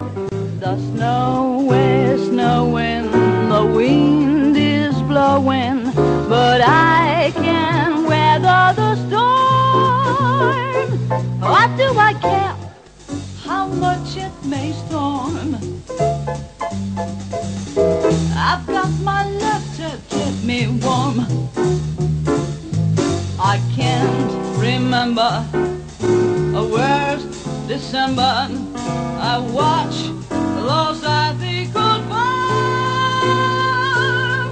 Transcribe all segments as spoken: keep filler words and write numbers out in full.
The snow is snowing, the wind is blowing, but I can weather the storm. What do I care how much it may storm? I've got my love to keep me warm. I can't remember a worst December. I watch those I think goodbye.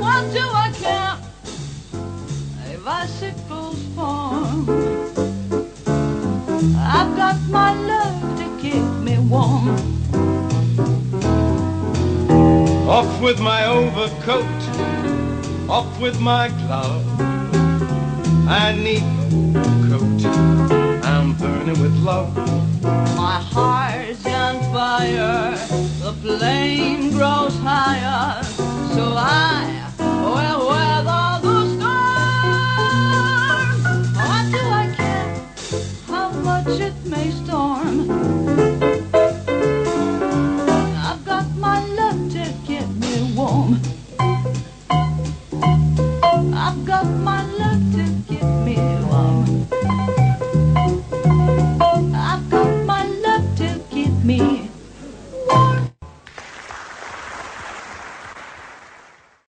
What do I care if I sickles form? I've got my love to keep me warm. Off with my overcoat, off with my glove. I need no coat, I'm burning with love. My heart's on fire, the flame